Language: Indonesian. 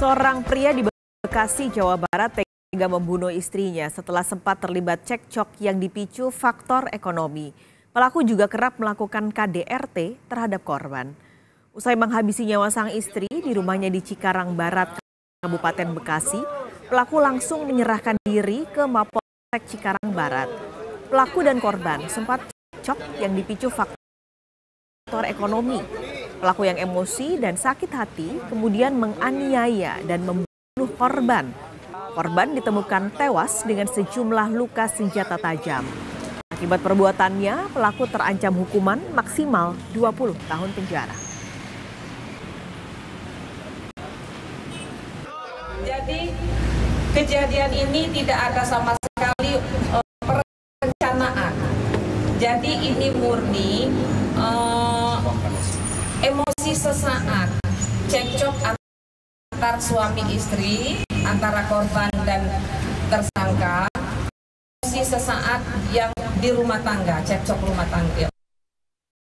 Seorang pria di Bekasi, Jawa Barat tega membunuh istrinya setelah sempat terlibat cekcok yang dipicu faktor ekonomi. Pelaku juga kerap melakukan KDRT terhadap korban. Usai menghabisi nyawa sang istri di rumahnya di Cikarang Barat, Kabupaten Bekasi, pelaku langsung menyerahkan diri ke Mapolsek Cikarang Barat. Pelaku dan korban sempat cekcok yang dipicu faktor ekonomi. Pelaku yang emosi dan sakit hati kemudian menganiaya dan membunuh korban. Korban ditemukan tewas dengan sejumlah luka senjata tajam. Akibat perbuatannya, pelaku terancam hukuman maksimal 20 tahun penjara. Jadi kejadian ini tidak ada sama sekali perencanaan. Jadi ini murni emosi sesaat, cekcok antar suami istri, antara korban dan tersangka, emosi sesaat yang di rumah tangga, cekcok rumah tangga.